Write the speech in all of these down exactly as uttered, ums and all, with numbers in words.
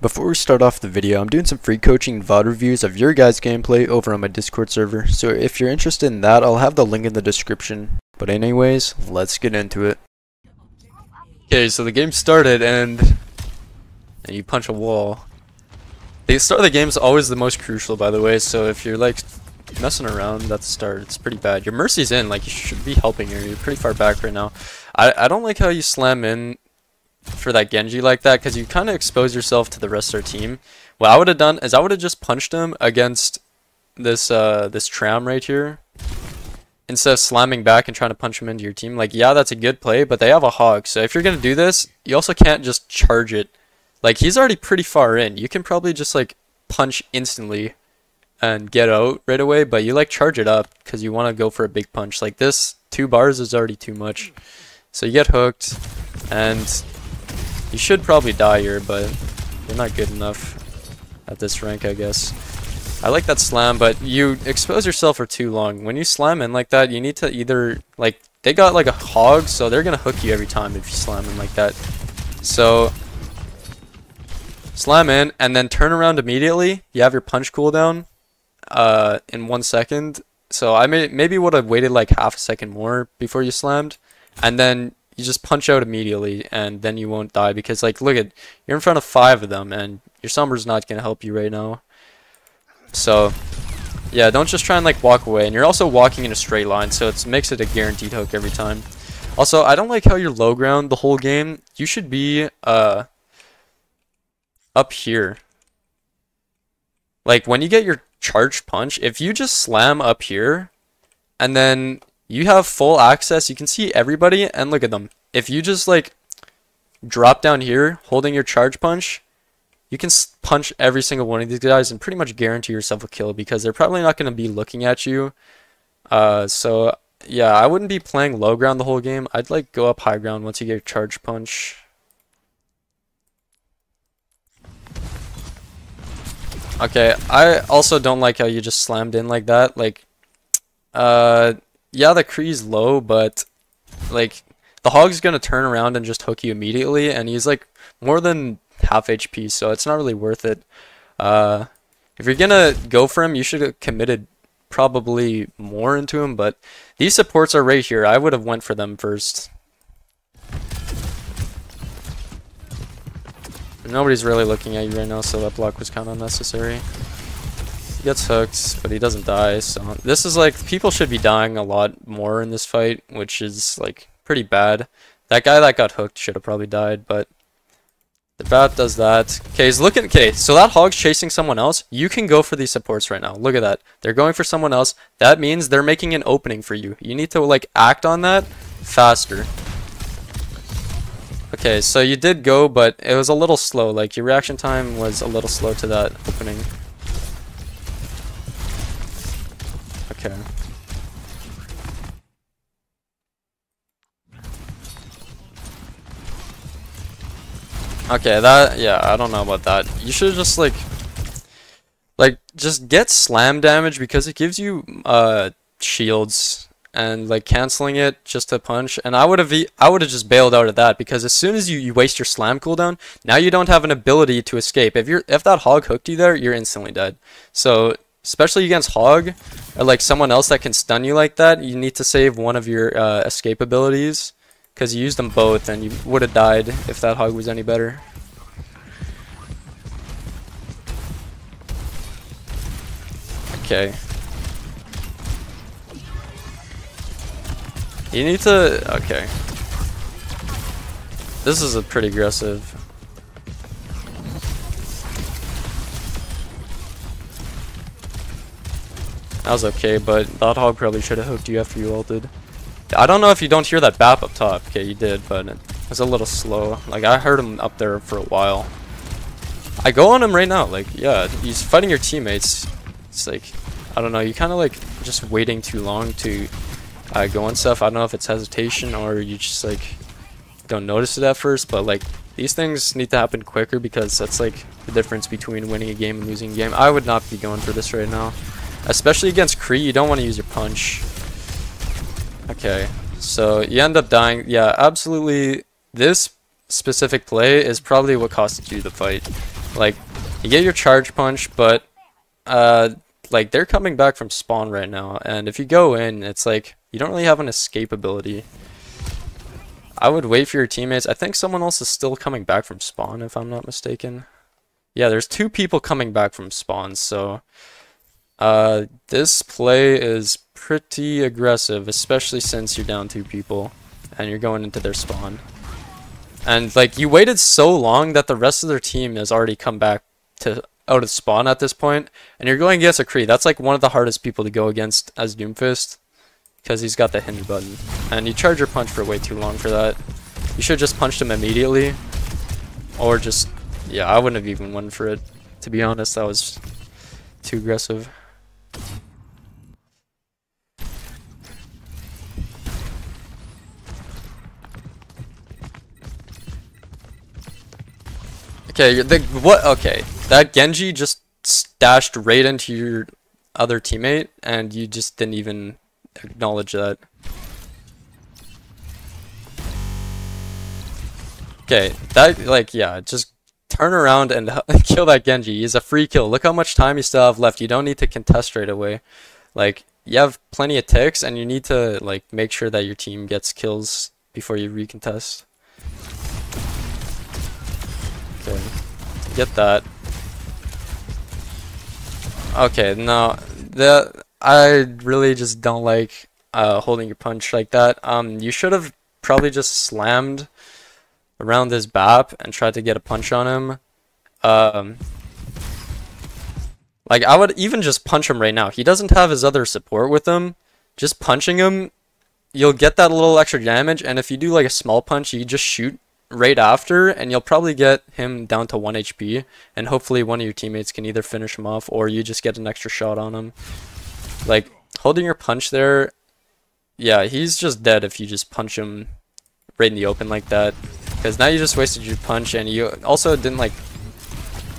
Before we start off the video, I'm doing some free coaching and V O D reviews of your guys' gameplay over on my Discord server, so if you're interested in that, I'll have the link in the description. But anyways, let's get into it. Okay, so the game started and, and you punch a wall. The start of the game is always the most crucial, by the way, so if you're like messing around, that's the start. It's pretty bad. Your Mercy's in, like you should be helping her. You're pretty far back right now. I, I don't like how you slam in for that Genji like that, because you kind of expose yourself to the rest of our team. What I would have done is I would have just punched him against this uh, this tram right here instead of slamming back and trying to punch him into your team. Like, yeah, that's a good play, but they have a Hog, so if you're going to do this, you also can't just charge it. Like, he's already pretty far in. You can probably just, like, punch instantly and get out right away, but you, like, charge it up because you want to go for a big punch. Like, this two bars is already too much. So you get hooked, and you should probably die here, but you're not good enough at this rank, I guess. I like that slam, but you expose yourself for too long. When you slam in like that, you need to either, like, they got, like, a Hog, so they're going to hook you every time if you slam in like that. So slam in, and then turn around immediately. You have your punch cooldown uh, in one second. So I may, maybe would have waited like half a second more before you slammed. And then you just punch out immediately, and then you won't die. Because, like, look at, you're in front of five of them, and your Summer's not going to help you right now. So, yeah, don't just try and, like, walk away. And you're also walking in a straight line, so it makes it a guaranteed hook every time. Also, I don't like how you're low ground the whole game. You should be Uh, up here. Like, when you get your charged punch, if you just slam up here and then you have full access, you can see everybody and look at them. If you just, like, drop down here holding your charge punch, you can punch every single one of these guys and pretty much guarantee yourself a kill because they're probably not going to be looking at you. Uh, so yeah, I wouldn't be playing low ground the whole game. I'd, like, go up high ground once you get your charge punch. Okay, I also don't like how you just slammed in like that. Like, uh, yeah, the Kree's low, but, like, the Hog's gonna turn around and just hook you immediately, and he's, like, more than half H P, so it's not really worth it. Uh, if you're gonna go for him, you should have committed probably more into him, but these supports are right here. I would have went for them first. Nobody's really looking at you right now, so that block was kind of unnecessary. He gets hooked, but he doesn't die, so this is, like, people should be dying a lot more in this fight, which is, like, pretty bad. That guy that got hooked should have probably died, but the B A P does that. Okay, he's looking. Okay, so that Hog's chasing someone else. You can go for these supports right now. Look at that. They're going for someone else. That means they're making an opening for you. You need to, like, act on that faster. Okay, so you did go, but it was a little slow. Like, your reaction time was a little slow to that opening. Okay. Okay, that, yeah, I don't know about that. You should just, like, like, just get slam damage because it gives you, uh, shields. And, like, canceling it just to punch, and I would have I would have just bailed out of that because as soon as you, you waste your slam cooldown, now you don't have an ability to escape. If you're if that Hog hooked you there, you're instantly dead. So especially against Hog or, like, someone else that can stun you like that, you need to save one of your uh, escape abilities because you used them both, and you would have died if that Hog was any better. Okay. You need to, okay. This is a pretty aggressive. That was okay, but that Hog probably should have hooked you after you ulted. I don't know if you don't hear that B A P up top. Okay, you did, but it was a little slow. Like, I heard him up there for a while. I go on him right now. Like, yeah, he's fighting your teammates. It's like, I don't know. You kind of, like, just waiting too long to I go on stuff. I don't know if it's hesitation or you just, like, don't notice it at first, but, like, these things need to happen quicker because that's, like, the difference between winning a game and losing a game. I would not be going for this right now, especially against Kree. You don't want to use your punch. Okay, so you end up dying. Yeah, absolutely. This specific play is probably what cost you the fight. Like, you get your charge punch, but uh, like they're coming back from spawn right now, and if you go in, it's like you don't really have an escape ability. I would wait for your teammates. I think someone else is still coming back from spawn, if I'm not mistaken. Yeah, there's two people coming back from spawn, so uh, this play is pretty aggressive, especially since you're down two people and you're going into their spawn. And like, you waited so long that the rest of their team has already come back to out of spawn at this point, and you're going against a Kree. That's like one of the hardest people to go against as Doomfist, because he's got the hinge button, and you charge your punch for way too long for that. You should just punch him immediately, or just, yeah, I wouldn't have even won for it, to be honest. That was too aggressive. Okay, the, what? Okay, that Genji just dashed right into your other teammate, and you just didn't even acknowledge that. Okay, that, like, yeah, just turn around and kill that Genji. He's a free kill. Look how much time you still have left. You don't need to contest right away. Like, you have plenty of ticks, and you need to, like, make sure that your team gets kills before you recontest. Okay, get that. Okay, no, the I really just don't like uh, holding your punch like that. Um, you should have probably just slammed around this B A P and tried to get a punch on him. Um, like, I would even just punch him right now. He doesn't have his other support with him. Just punching him, you'll get that little extra damage, and if you do like a small punch, you just shoot right after, and you'll probably get him down to one H P, and hopefully one of your teammates can either finish him off or you just get an extra shot on him. Like, holding your punch there, yeah, he's just dead if you just punch him right in the open like that, because now you just wasted your punch, and you also didn't like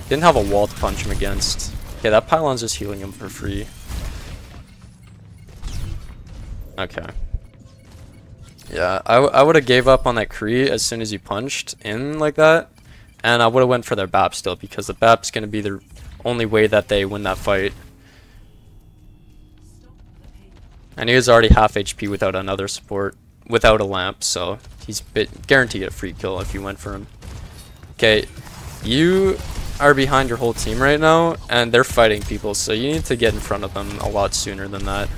didn't have a wall to punch him against. Okay, that pylon's just healing him for free. Okay. Yeah, I, I would have gave up on that Kree as soon as you punched in like that, and I would have went for their B A P still, because the B A P's going to be the only way that they win that fight. And he was already half H P without another support, without a lamp, so he's bit guaranteed a free kill if you went for him. Okay, you are behind your whole team right now, and they're fighting people, so you need to get in front of them a lot sooner than that.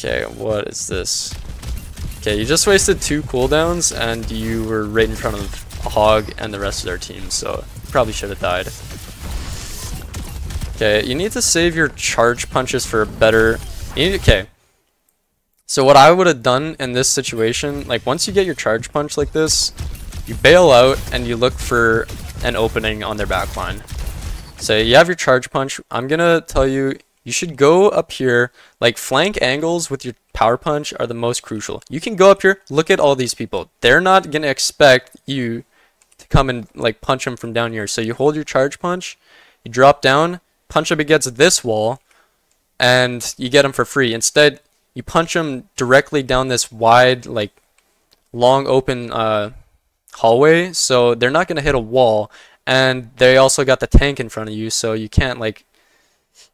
Okay, what is this? Okay, you just wasted two cooldowns, and you were right in front of Hog and the rest of their team, so you probably should have died. Okay, you need to save your charge punches for a better... You need, okay, so what I would have done in this situation, like, once you get your charge punch like this, you bail out and you look for an opening on their backline. So you have your charge punch. I'm gonna tell you, you should go up here. Like, flank angles with your power punch are the most crucial. You can go up here, look at all these people. They're not going to expect you to come and like punch them from down here. So you hold your charge punch, you drop down, punch up against this wall, and you get them for free. Instead, you punch them directly down this wide, like, long open uh, hallway. So they're not going to hit a wall, and they also got the tank in front of you, so you can't like...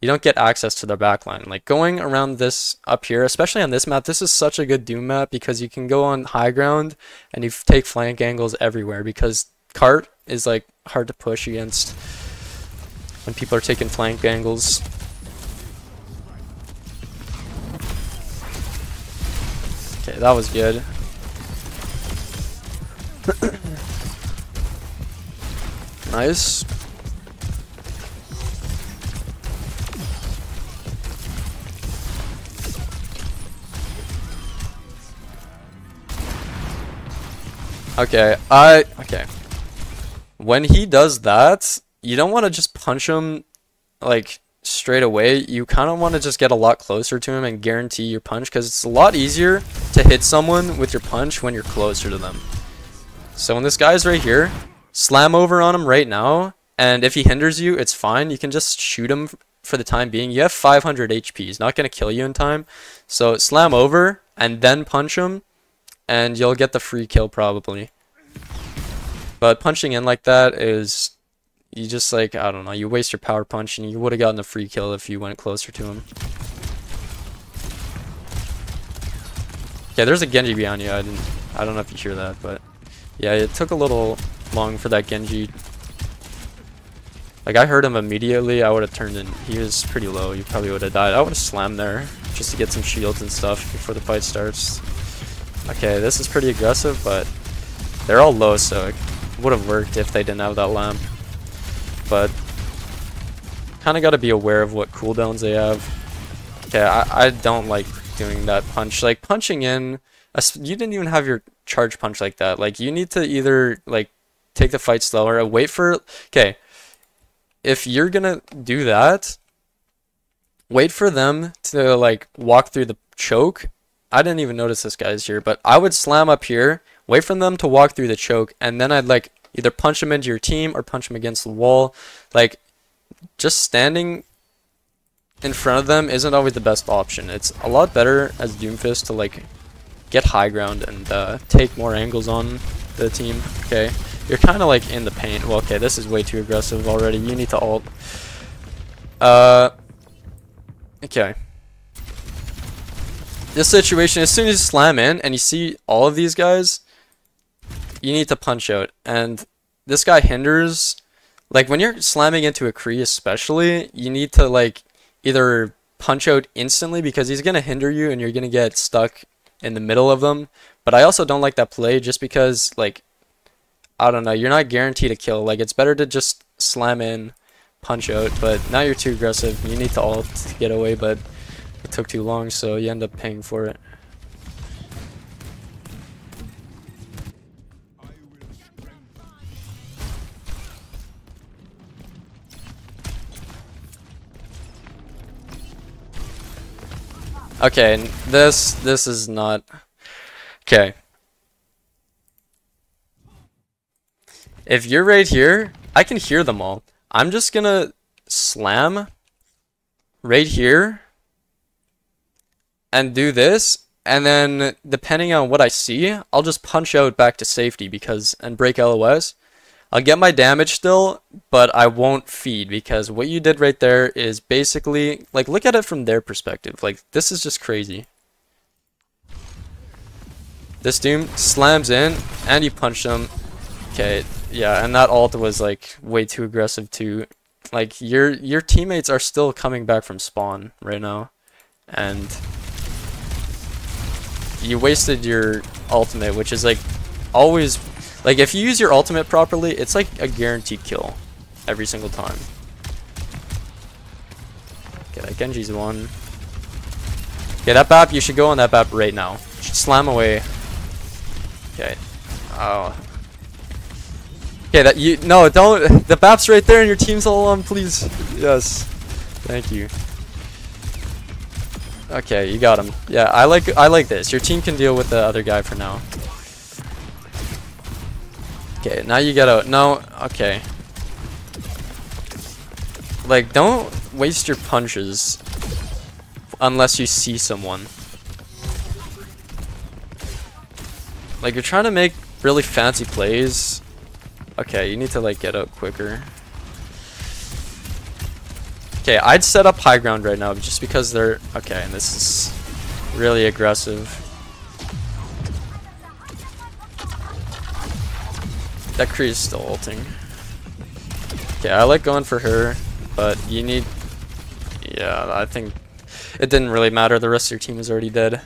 You don't get access to their backline. Like, going around this up here, especially on this map, this is such a good Doom map because you can go on high ground and you take flank angles everywhere, because cart is like hard to push against when people are taking flank angles. Okay, that was good. Nice. Okay, I... Okay. When he does that, you don't want to just punch him, like, straight away. You kind of want to just get a lot closer to him and guarantee your punch, because it's a lot easier to hit someone with your punch when you're closer to them. So when this guy's right here, slam over on him right now, and if he hinders you, it's fine. You can just shoot him for the time being. You have five hundred H P. He's not going to kill you in time. So slam over and then punch him, and you'll get the free kill probably. But punching in like that is... You just, like, I don't know, you waste your power punch, and you would have gotten a free kill if you went closer to him. Yeah, there's a Genji behind you. I didn't, I don't know if you hear that, but... Yeah, it took a little long for that Genji. Like, I heard him immediately. I would have turned in. He was pretty low. You probably would have died. I would have slammed there just to get some shields and stuff before the fight starts. Okay, this is pretty aggressive, but they're all low, so it would have worked if they didn't have that lamp. But kind of got to be aware of what cooldowns they have. Okay, I, I don't like doing that punch. Like, punching in, a, you didn't even have your charge punch like that. Like, you need to either, like, take the fight slower, wait for... Okay, if you're going to do that, wait for them to, like, walk through the choke. I didn't even notice this guy's here, but I would slam up here, wait for them to walk through the choke, and then I'd, like... Either punch him into your team or punch him against the wall. Like, just standing in front of them isn't always the best option. It's a lot better as Doomfist to, like, get high ground and uh, take more angles on the team. Okay, you're kind of, like, in the paint. Well, okay, this is way too aggressive already. You need to ult. Uh, okay. This situation, as soon as you slam in and you see all of these guys... You need to punch out, and this guy hinders. Like, when you're slamming into a Kree especially, you need to, like, either punch out instantly because he's going to hinder you and you're going to get stuck in the middle of them. But I also don't like that play just because, like, I don't know, you're not guaranteed a kill. Like, it's better to just slam in, punch out, but now you're too aggressive. You need to ult to get away, but it took too long, so you end up paying for it. Okay, this this is not okay. If you're right here, I can hear them all. I'm just gonna slam right here and do this, and then depending on what I see, I'll just punch out back to safety because and break L O S. I'll get my damage still, but I won't feed because what you did right there is basically, like, look at it from their perspective. Like, this is just crazy. This Doom slams in and you punch him. Okay, yeah, and that ult was, like, way too aggressive too. Like, your your teammates are still coming back from spawn right now, and you wasted your ultimate, which is, like, always. Like, if you use your ultimate properly, it's like a guaranteed kill every single time. Okay, that Genji's one. Okay, that B A P, you should go on that B A P right now. Should slam away. Okay. Oh. Okay, that you... No, don't... The B A P's right there and your team's all on, please. Yes. Thank you. Okay, you got him. Yeah, I like, I like this. Your team can deal with the other guy for now. Okay, now you gotta... No, okay. Like, don't waste your punches unless you see someone. Like, you're trying to make really fancy plays. Okay, you need to, like, get up quicker. Okay, I'd set up high ground right now just because they're... Okay, and this is really aggressive. That Kree is still ulting. Okay, I like going for her, but you need... Yeah, I think it didn't really matter. The rest of your team is already dead.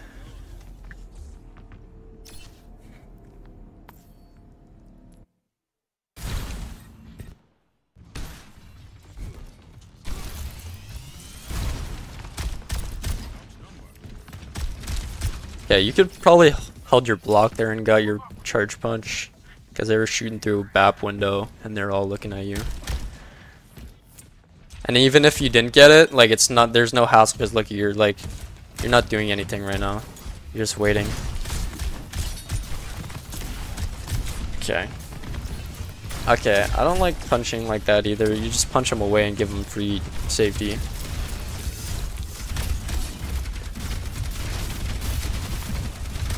Yeah, you could probably hold your block there and got your charge punch. Because they were shooting through a B A P window and they're all looking at you. And even if you didn't get it, like, it's not, there's no hassle because look, you're like, you're not doing anything right now. You're just waiting. Okay. Okay, I don't like punching like that either. You just punch them away and give them free safety.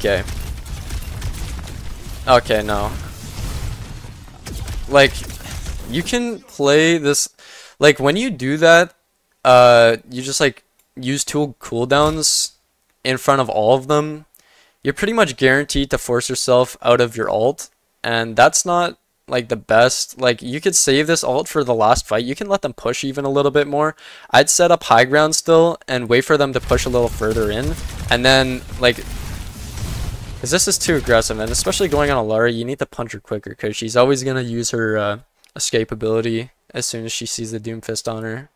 Okay. Okay, no. Like, you can play this... Like, when you do that, uh, you just, like, use two cooldowns in front of all of them. You're pretty much guaranteed to force yourself out of your ult. And that's not, like, the best. Like, you could save this ult for the last fight. You can let them push even a little bit more. I'd set up high ground still and wait for them to push a little further in. And then, like... Because this is too aggressive, and especially going on Illari, you need to punch her quicker, because she's always going to use her uh, escape ability as soon as she sees the Doomfist on her.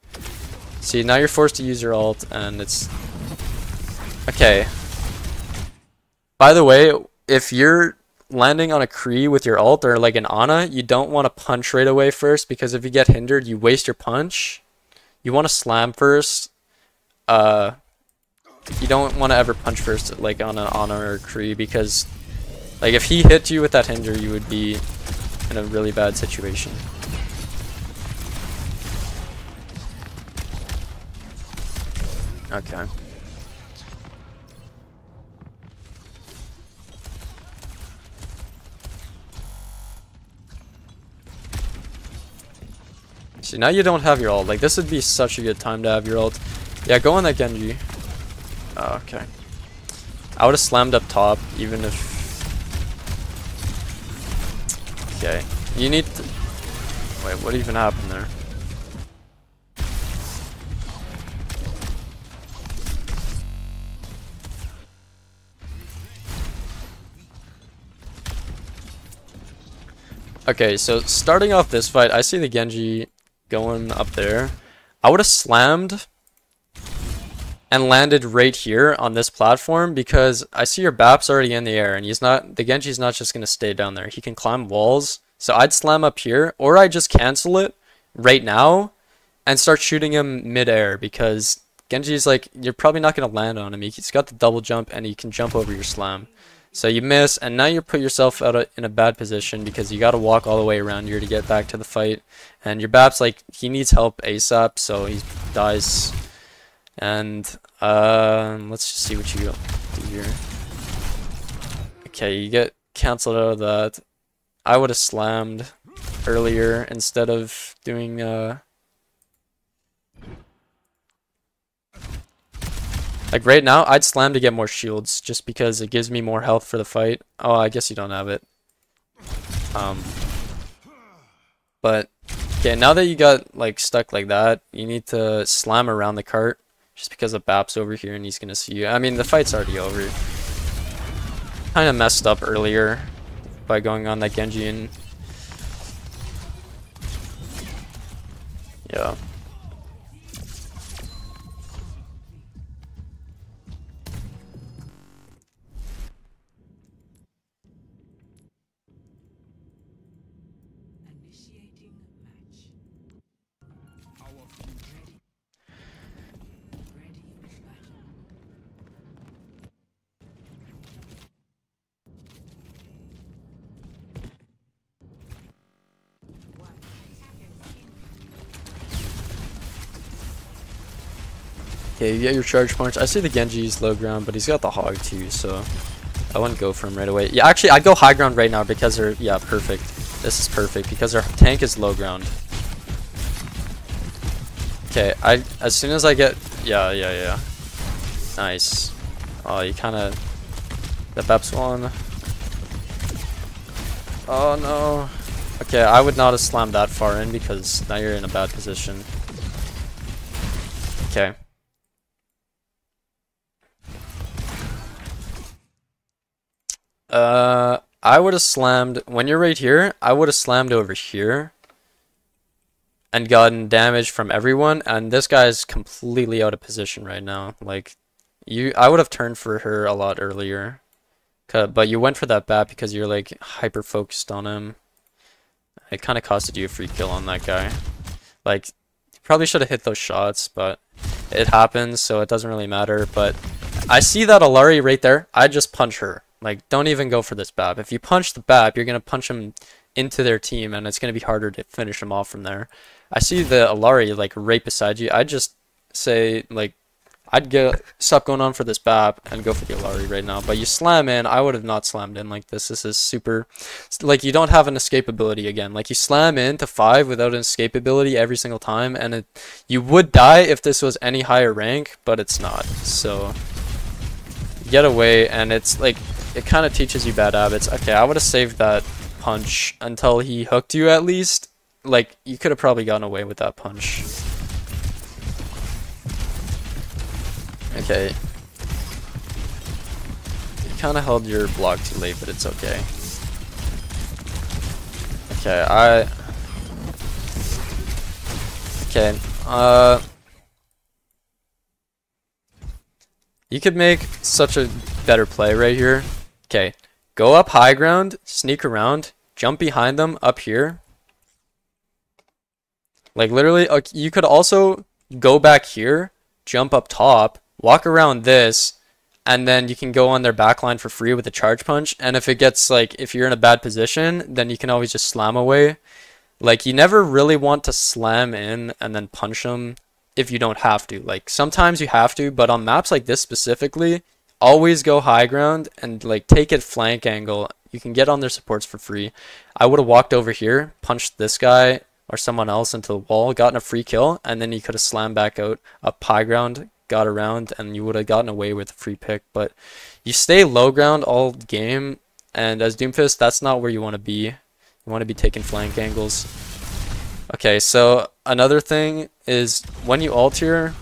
See, now you're forced to use your ult, and it's... Okay. By the way, if you're landing on a Kree with your ult, or like an Ana, you don't want to punch right away first, because if you get hindered, you waste your punch. You want to slam first. Uh... You don't want to ever punch first, like on an Ana or Kree, because, like, if he hit you with that hinder, you would be in a really bad situation. Okay. See, now you don't have your ult. Like, this would be such a good time to have your ult. Yeah, go on that Genji. Oh, okay. I would have slammed up top, even if... Okay. You need to... Wait, what even happened there? Okay, so starting off this fight, I see the Genji going up there. I would have slammed... and landed right here on this platform, because I see your B A P's already in the air, and he's not, the Genji's not just going to stay down there. He can climb walls, so I'd slam up here, or I just cancel it right now and start shooting him midair, because Genji's like, you're probably not going to land on him. He's got the double jump, and he can jump over your slam. So you miss, and now you put yourself out of, in a bad position, because you got to walk all the way around here to get back to the fight, and your B A P's like, he needs help ASAP, so he dies. And um, let's just see what you do here. Okay, you get cancelled out of that. I would have slammed earlier instead of doing... Uh, like right now, I'd slam to get more shields just because it gives me more health for the fight. Oh, I guess you don't have it. Um, but, okay, now that you got like stuck like that, you need to slam around the cart. Just because the B A P's over here and he's gonna see you. I mean, the fight's already over. Kinda messed up earlier by going on that Genji and... Yeah. Okay, you get your charge punch. I see the Genji's low ground, but he's got the Hog too, so I wouldn't go for him right away. Yeah, actually, I'd go high ground right now because they're... Yeah, perfect. This is perfect because our tank is low ground. Okay, I as soon as I get... Yeah, yeah, yeah. Nice. Oh, you kind of... The B A P's one. Oh, no. Okay, I would not have slammed that far in because now you're in a bad position. Okay. Uh, I would have slammed, when you're right here, I would have slammed over here and gotten damage from everyone, and this guy's completely out of position right now. Like, you, I would have turned for her a lot earlier, but you went for that bat because you're, like, hyper-focused on him. It kind of costed you a free kill on that guy. Like, you probably should have hit those shots, but it happens, so it doesn't really matter, but I see that Illari right there, I just punch her. Like, don't even go for this B A P. If you punch the B A P, you're going to punch him into their team, and it's going to be harder to finish him off from there. I see the Illari, like, right beside you. I just say, like, I'd get stop going on for this B A P and go for the Illari right now. But you slam in. I would have not slammed in like this. This is super... Like, you don't have an escapability again. Like, you slam in to five without an escapability every single time. And it, you would die if this was any higher rank, but it's not. So, get away. And it's like... It kind of teaches you bad habits. Okay, I would have saved that punch until he hooked you at least. Like, you could have probably gotten away with that punch. Okay. You kind of held your block too late, but it's okay. Okay, I... Okay, uh... You could make such a better play right here. Okay, go up high ground, sneak around, jump behind them up here. Like, literally, you could also go back here, jump up top, walk around this, and then you can go on their back line for free with a charge punch. And if it gets, like, if you're in a bad position, then you can always just slam away. Like, you never really want to slam in and then punch them if you don't have to. Like, sometimes you have to, but on maps like this specifically... Always go high ground and, like, take it flank angle. You can get on their supports for free. I would have walked over here, punched this guy or someone else into the wall, gotten a free kill, and then you could have slammed back out up high ground, got around, and you would have gotten away with a free pick. But you stay low ground all game, and as Doomfist, that's not where you want to be. You want to be taking flank angles. Okay, so another thing is when you ult here...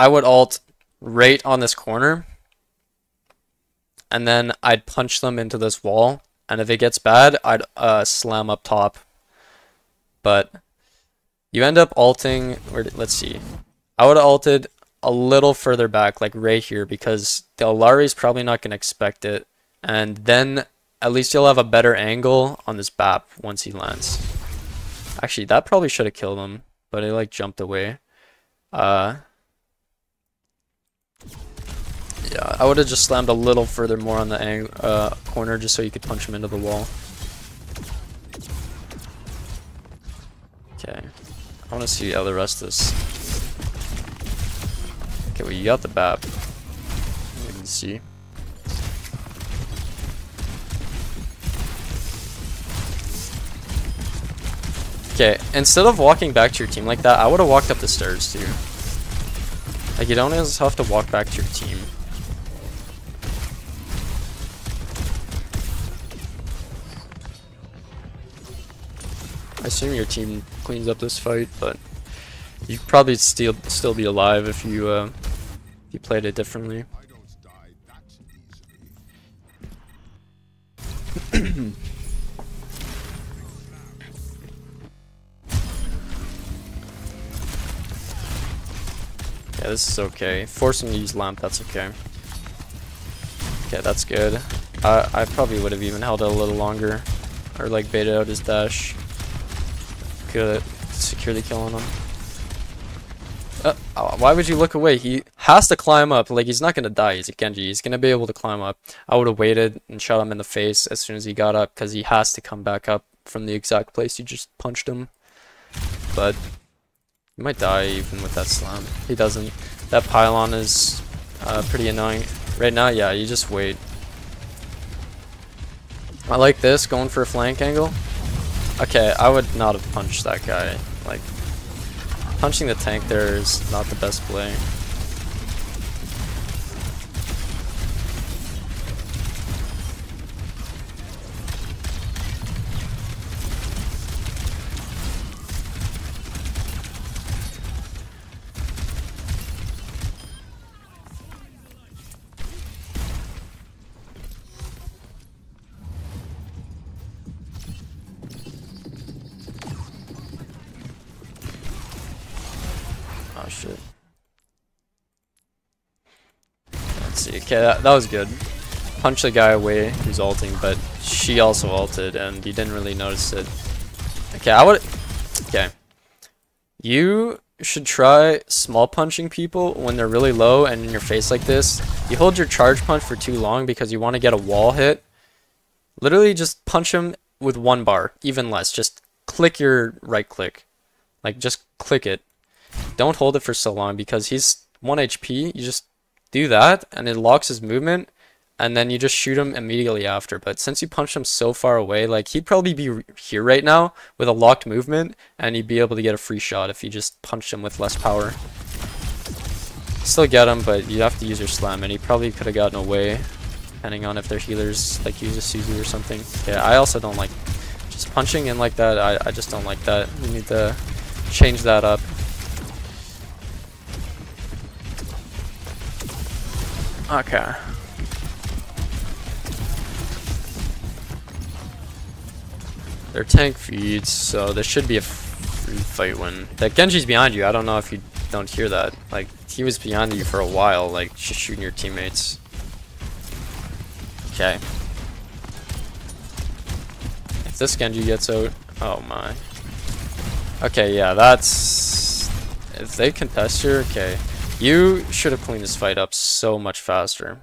I would ult right on this corner, and then I'd punch them into this wall, and if it gets bad, I'd uh, slam up top. But you end up ulting, or let's see, I would have ulted a little further back, like right here, because the Illari's probably not going to expect it, and then at least you'll have a better angle on this B A P once he lands. Actually, that probably should have killed him, but it like jumped away. Uh... Yeah, I would have just slammed a little further more on the ang uh, corner just so you could punch him into the wall. Okay, I want to see how the rest of this. Okay, well, you got the B A P. You can see. Okay, instead of walking back to your team like that, I would have walked up the stairs too. Like, you don't just have to walk back to your team. I assume your team cleans up this fight, but you'd probably still still be alive if you uh, if you played it differently. Yeah, this is okay. Forcing to use lamp, that's okay. Okay, that's good. I I probably would have even held it a little longer, or like baited out his dash. Could securely kill on him. Uh, why would you look away? He has to climb up. Like, he's not gonna die. He's a Genji. He's gonna be able to climb up. I would have waited and shot him in the face as soon as he got up, because he has to come back up from the exact place you just punched him. But he might die even with that slam. He doesn't. That pylon is uh, pretty annoying right now. Yeah, you just wait. I like this going for a flank angle. Okay, I would not have punched that guy. Like, punching the tank there is not the best play. Shit. Let's see. Okay, that, that was good. Punch the guy away who's ulting, but she also ulted and you didn't really notice it. Okay, I would. Okay. You should try small punching people when they're really low and in your face like this. You hold your charge punch for too long because you want to get a wall hit. Literally just punch him with one bar, even less. Just click your right click. Like, just click it. Don't hold it for so long, because he's one H P. You just do that, and it locks his movement, and then you just shoot him immediately after. But since you punched him so far away, like, he'd probably be here right now with a locked movement, and he'd be able to get a free shot if you just punched him with less power. Still get him, but you have to use your slam, and he probably could have gotten away, depending on if their healers, like, use a Suzu or something. Yeah, I also don't like just punching in like that. I, I just don't like that. We need to change that up. Okay. Their tank feeds, so this should be a free fight win. That Genji's behind you. I don't know if you don't hear that. Like, he was behind you for a while, like, just shooting your teammates. Okay. If this Genji gets out... Oh, my. Okay, yeah, that's... If they contest you, okay. You should have cleaned this fight up so much faster.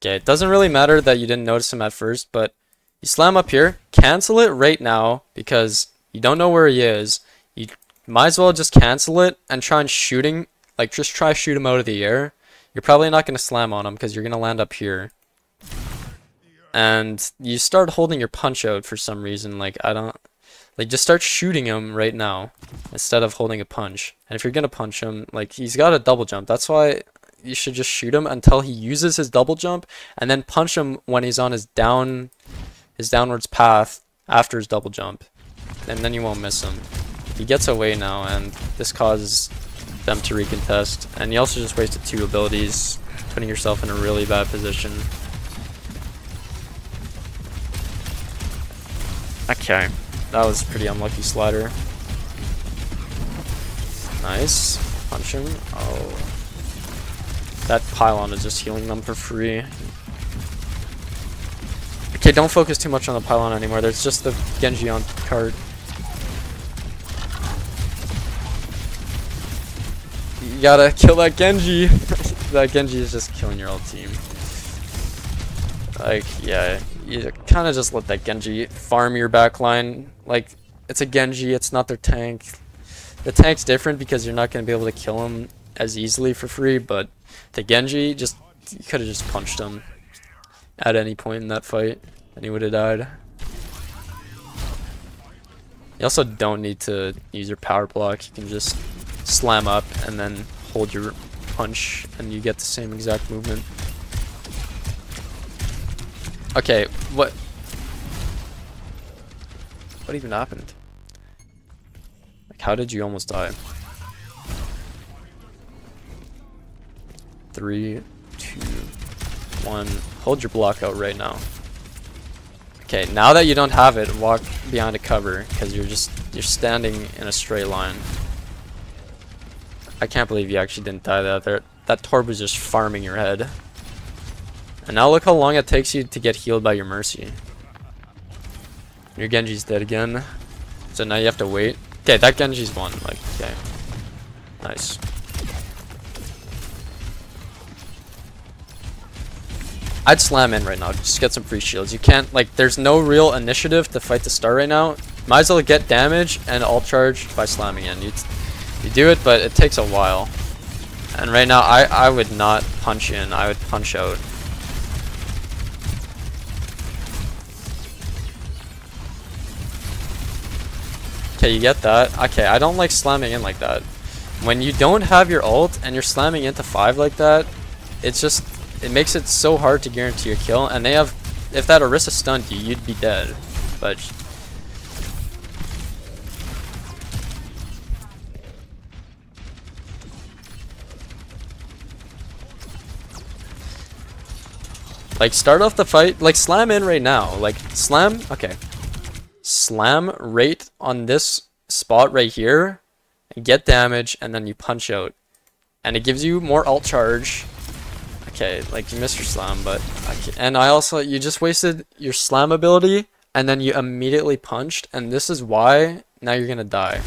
Okay, it doesn't really matter that you didn't notice him at first, but you slam up here, cancel it right now, because you don't know where he is. You might as well just cancel it and try and shoot him, like, just try shoot him out of the air. You're probably not going to slam on him, because you're going to land up here. And you start holding your punch out for some reason. Like, I don't... Like, just start shooting him right now instead of holding a punch. And if you're going to punch him, like, he's got a double jump. That's why you should just shoot him until he uses his double jump, and then punch him when he's on his down... his downwards path after his double jump. And then you won't miss him. He gets away now, and this causes them to recontest. And you also just wasted two abilities, putting yourself in a really bad position. Okay, that was a pretty unlucky slider. Nice. Punch him. Oh. That pylon is just healing them for free. Okay, don't focus too much on the pylon anymore. There's just the Genji on card. You gotta kill that Genji. That Genji is just killing your whole team. Like, yeah, you kind of just let that Genji farm your backline. Like, it's a Genji, it's not their tank. The tank's different because you're not going to be able to kill him as easily for free, but the Genji, just, you could have just punched him at any point in that fight, and he would have died. You also don't need to use your power block. You can just slam up and then hold your punch, and you get the same exact movement. Okay, what? What even happened? Like, how did you almost die? Three, two, one. Hold your block out right now. Okay, now that you don't have it, walk behind a cover, because you're just you're standing in a straight line. I can't believe you actually didn't die that there. That Torb was just farming your head. And now look how long it takes you to get healed by your Mercy. Your Genji's dead again. So now you have to wait. Okay, that Genji's won. Like, okay. Nice. I'd slam in right now. Just get some free shields. You can't, like, there's no real initiative to fight the star right now. Might as well get damage and ult charge by slamming in. You, you do it, but it takes a while. And right now, I, I would not punch in. I would punch out. Okay, you get that. Okay, I don't like slamming in like that. When you don't have your ult and you're slamming into five like that, it's just, it makes it so hard to guarantee a kill. And they have, if that Orisa stunned you, you'd be dead. But like, start off the fight, like, slam in right now. Like, slam, okay. Slam right on this spot right here and get damage, and then you punch out, and it gives you more alt charge. Okay, like, you missed your slam, but I can't. And I also, you just wasted your slam ability, and then you immediately punched, and this is why now you're gonna die.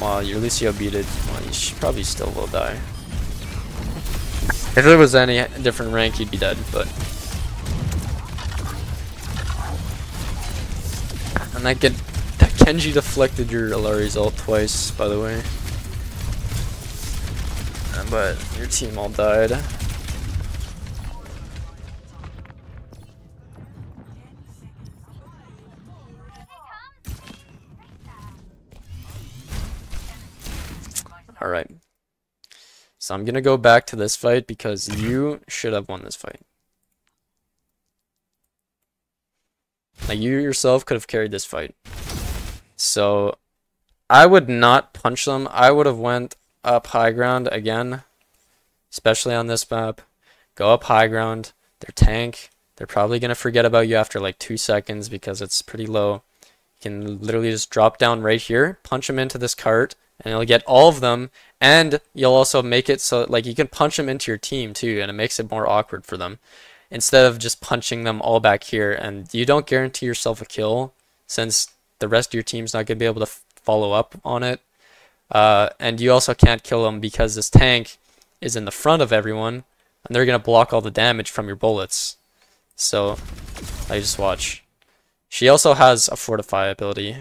Well, your Lucio beat it. Well, you should probably still will die. If there was any different rank, he'd be dead, but... And that, get, that Genji deflected your Illari's ult twice, by the way. But your team all died. Alright. So I'm gonna go back to this fight because you should have won this fight. Like, you yourself could have carried this fight. So I would not punch them. I would have went up high ground again, especially on this map. Go up high ground. Their tank, they're probably gonna forget about you after like two seconds because it's pretty low. You can literally just drop down right here, punch them into this cart, and you'll get all of them. And you'll also make it so like you can punch them into your team too, and it makes it more awkward for them instead of just punching them all back here. And you don't guarantee yourself a kill since the rest of your team's not gonna be able to f follow up on it. Uh, and you also can't kill them because this tank is in the front of everyone, and they're gonna block all the damage from your bullets. So I just watch. She also has a fortify ability,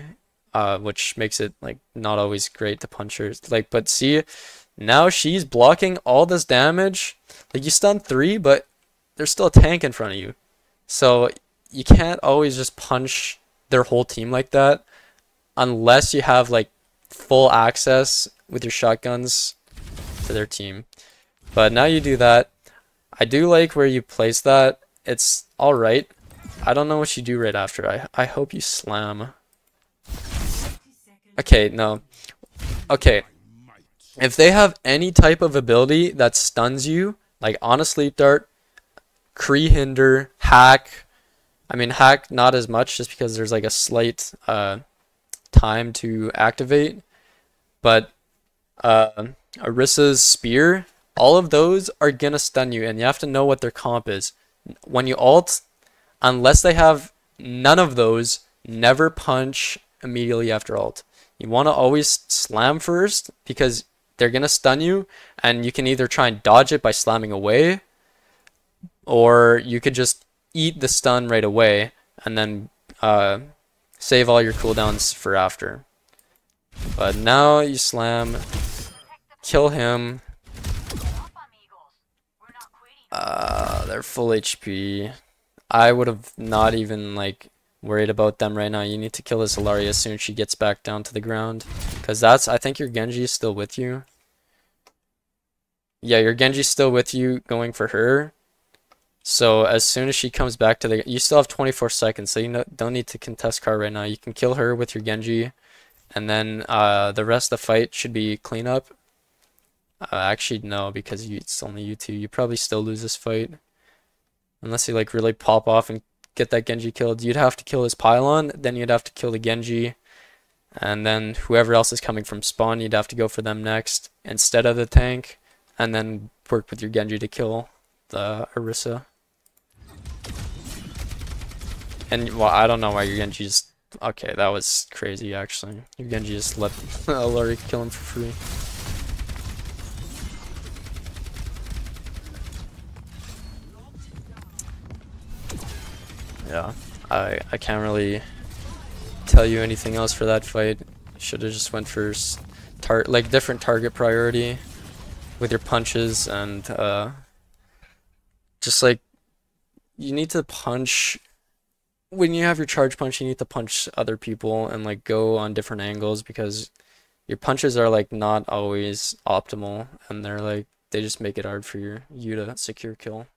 uh, which makes it like not always great to punch her. Like, but see, now she's blocking all this damage. Like, you stun three, but there's still a tank in front of you, so you can't always just punch their whole team like that unless you have like full access with your shotguns to their team. But now you do that. I do like where you place that. It's alright. I don't know what you do right after. I, I hope you slam. Okay, no. Okay. If they have any type of ability that stuns you, like on a sleep dart, Kree hinder, hack. I mean, hack not as much just because there's like a slight... Uh, time to activate, but uh, Orisa's spear, all of those are gonna stun you, and you have to know what their comp is. When you ult, unless they have none of those, never punch immediately after ult. You want to always slam first because they're gonna stun you, and you can either try and dodge it by slamming away, or you could just eat the stun right away and then uh, save all your cooldowns for after. But now you slam, kill him. Uh, they're full H P. I would have not even like worried about them right now. You need to kill this Illari as soon as she gets back down to the ground, because that's, I think your Genji is still with you. Yeah, your Genji's still with you going for her. So as soon as she comes back to the... You still have twenty-four seconds, so you no, don't need to contest card right now. You can kill her with your Genji, and then uh, the rest of the fight should be cleanup. Uh, actually, no, because you, it's only you two. You probably still lose this fight. Unless you like really pop off and get that Genji killed. You'd have to kill his pylon, then you'd have to kill the Genji, and then whoever else is coming from spawn, you'd have to go for them next instead of the tank, and then work with your Genji to kill the Orisa. And, well, I don't know why your Genji just... Okay, that was crazy, actually. Your Genji just let Illari kill him for free. Yeah, I, I can't really tell you anything else for that fight. Should have just went for tar like different target priority with your punches, and uh, just like, you need to punch... When you have your charge punch, you need to punch other people and like go on different angles, because your punches are like not always optimal, and they're like, they just make it hard for your, you to secure kill.